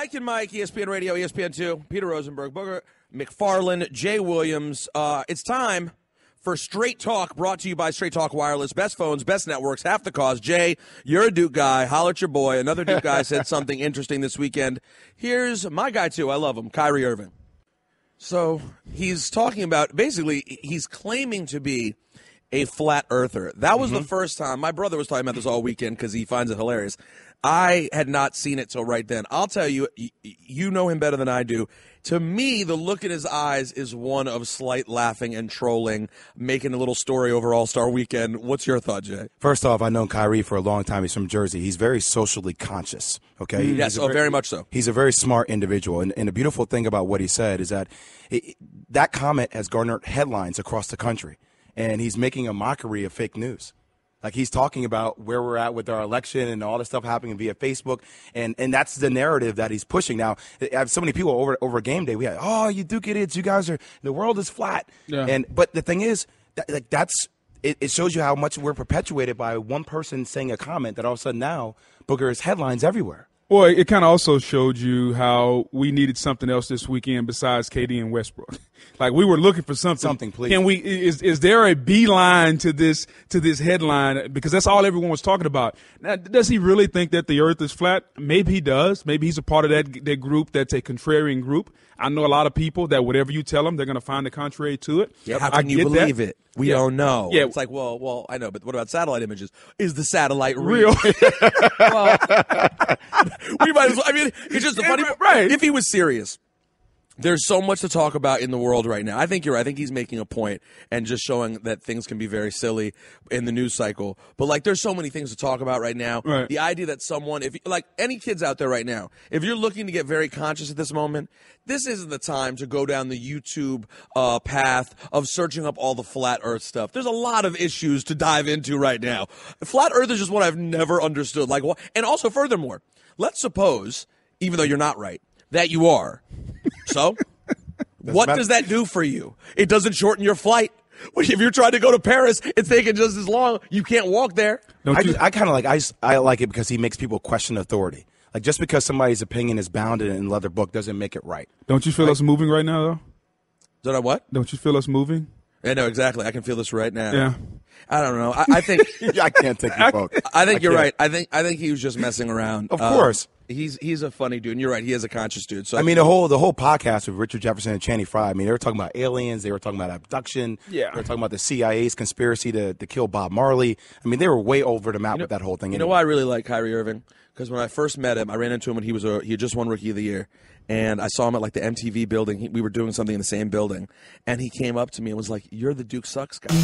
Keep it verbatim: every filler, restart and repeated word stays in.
Mike and Mike, E S P N Radio, E S P N two, Peter Rosenberg, Booger McFarlane, Jay Williams. Uh, it's time for Straight Talk, brought to you by Straight Talk Wireless. Best phones, best networks, half the cost. Jay, you're a Duke guy. Holler at your boy. Another Duke guy said something interesting this weekend. Here's my guy, too. I love him, Kyrie Irving. So he's talking about, basically, he's claiming to be a flat earther. That was mm-hmm. the first time. My brother was talking about this all weekend because he finds it hilarious. I had not seen it till right then. I'll tell you, you know him better than I do. To me, the look in his eyes is one of slight laughing and trolling, making a little story over All-Star Weekend. What's your thought, Jay? First off, I've known Kyrie for a long time. He's from Jersey. He's very socially conscious, okay? Mm, yes, oh, very, very much so. He's a very smart individual. And, and the beautiful thing about what he said is that it, that comment has garnered headlines across the country. And he's making a mockery of fake news. Like, he's talking about where we're at with our election and all the stuff happening via Facebook. And, and that's the narrative that he's pushing. Now, I have so many people over, over game day. We had, oh, you Duke idiots. You guys are, the world is flat. Yeah. And, but the thing is, that, like, that's, it, it shows you how much we're perpetuated by one person saying a comment that all of a sudden now, Booger, is headlines everywhere. Well, it kind of also showed you how we needed something else this weekend besides K D and Westbrook. Like, we were looking for something. Something, please. Can we? Is is there a beeline to this to this headline? Because that's all everyone was talking about. Now, does he really think that the Earth is flat? Maybe he does. Maybe he's a part of that that group that's a contrarian group. I know a lot of people that whatever you tell them, they're going to find the contrary to it. Yep. How can you believe that? It? We yeah. don't know. Yeah. It's like, well, well, I know, but what about satellite images? Is the satellite real? real? Well, we might as well. I mean, it's just a funny – right. If he was serious, there's so much to talk about in the world right now. I think you're right. I think he's making a point and just showing that things can be very silly in the news cycle. But, like, there's so many things to talk about right now. Right. The idea that someone – if like, any kids out there right now, if you're looking to get very conscious at this moment, this isn't the time to go down the YouTube uh, path of searching up all the flat earth stuff. There's a lot of issues to dive into right now. Flat earth is just what I've never understood. Like, wh- And also, furthermore, let's suppose, even though you're not right, that you are. So, what does that do for you? It doesn't shorten your flight. If you're trying to go to Paris, it's taking just as long. You can't walk there. I, just, I kind of like I, I like it because he makes people question authority. Like, just because somebody's opinion is bounded in a leather book doesn't make it right. Don't you feel right? us moving right now, though? Don't I what? Don't you feel us moving? Yeah, no, exactly. I can feel this right now. Yeah. I don't know. I, I think I can't take your vote. I think I you're can't. right. I think I think he was just messing around. Of um, course. He's he's a funny dude, and you're right. He is a conscious dude. So I mean, the whole the whole podcast with Richard Jefferson and Channy Fry. I mean, they were talking about aliens. They were talking about abduction. Yeah. They were talking about the C I A's conspiracy to to kill Bob Marley. I mean, they were way over the map you know, with that whole thing. You anyway. know why I really like Kyrie Irving? Because when I first met him, I ran into him when he was a, he had just won Rookie of the Year, and I saw him at like the M T V building. He, we were doing something in the same building, and he came up to me and was like, "You're the Duke Sucks guy."